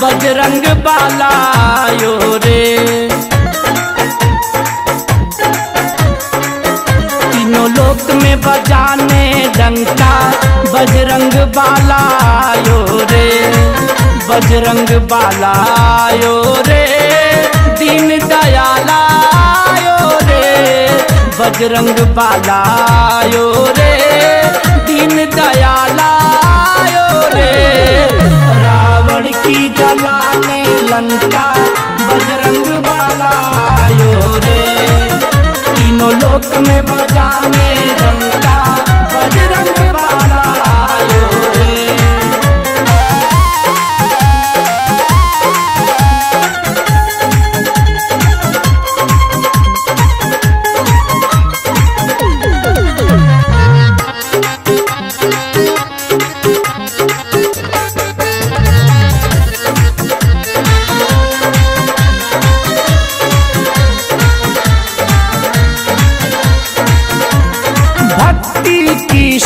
बजरंग बाला आयो रे, तीनों लोक में बजाने डंका बजरंग बाला आयो रे, बजरंग बाला आयो रे, दीन दयाल आयो रे, बजरंग बाला आयो रे, दीन दयाल आयो रे। रावण की जलाने लंका बजरंग बाला आयो रे, तीनों लोक में बजाने डंका बजरंग बाला आयो रे।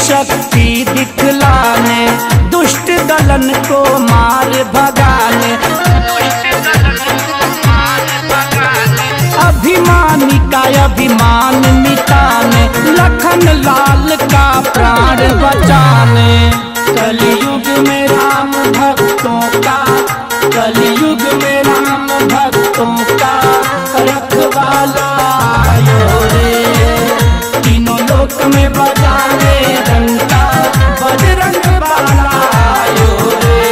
शक्ति दिखलाने दुष्ट दलन को मार भगाने, अभिमानी का अभिमान मिटाने, लखन लाल का प्राण बचाने। कलयुग में राम भक्तों का, कलयुग में राम भक्तों का रखवाला आयो रे, तीनों लोक में बजाने डंका बजरंग बाला आयो रे।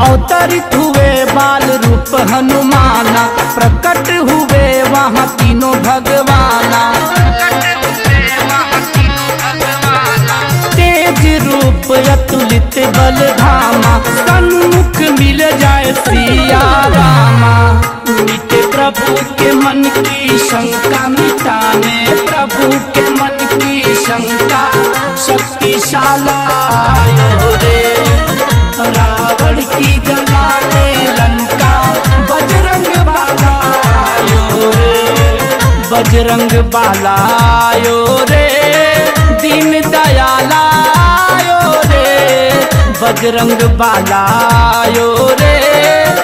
अवतरित हुए बाल रूप हनुमाना, प्रकट हुए वहाँ तीनों भगवाना, तेज रूप अतुलित बल धामा, सन्मुख मिल जाए सिया रामा। मिटे प्रभु के मन की शंका मिटाने, प्रभु के मन की शंका शक्तिशाला आयो रे, रावण की जलाने लंका बजरंग बाला आयो रे, बजरंग बाला आयो रे, दीन दयाल आयो रे, बजरंग बाला आयो रे।